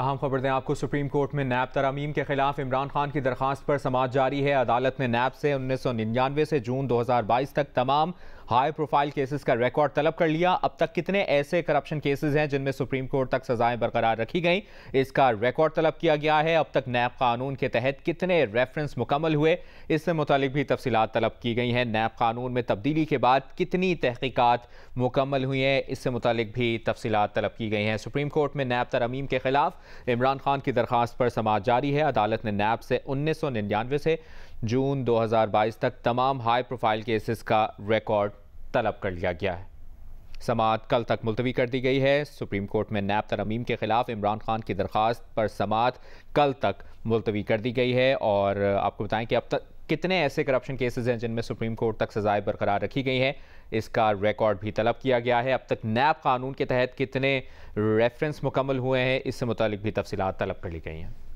अहम खबर दें आपको, सुप्रीम कोर्ट में नैब तरामीम के खिलाफ इमरान खान की दरख्वास्त पर समाअत जारी है। अदालत ने नैब से 1999 से जून 2022 तक तमाम हाई प्रोफाइल केसेस का रिकॉर्ड तलब कर लिया। अब तक कितने ऐसे करप्शन केसेस हैं जिनमें सुप्रीम कोर्ट तक सजाएं बरकरार रखी गई, इसका रिकॉर्ड तलब किया गया है। अब तक नैब कानून के तहत कितने रेफरेंस मुकम्मल हुए, इससे मुतालिक भी तफसीलात तलब की गई हैं। नैब कानून में तब्दीली के बाद कितनी तहकीकात मुकम्मल हुई हैं, इससे मुतालिक भी तफसीलात तलब की गई हैं। सुप्रीम कोर्ट में नैब तरमीम के खिलाफ इमरान खान की दरख्वास्त पर समाअत जारी है। अदालत ने नैब से 1999 से जून 2022 तक तमाम हाई प्रोफाइल केसेस का रिकॉर्ड तलब कर लिया गया है। समाअत कल तक मुलतवी कर दी गई है। सुप्रीम कोर्ट में नैब तरमीम के खिलाफ इमरान खान की दरख्वास्त पर समाअत कल तक मुलतवी कर दी गई है। और आपको बताएं कि अब तक कितने ऐसे करप्शन केसेस हैं जिनमें सुप्रीम कोर्ट तक सजाएं बरकरार रखी गई हैं, इसका रिकॉर्ड भी तलब किया गया है। अब तक नैब कानून के तहत कितने रेफरेंस मुकम्मल हुए हैं, इससे मुतालिक भी तफसीलात तलब कर ली गई हैं।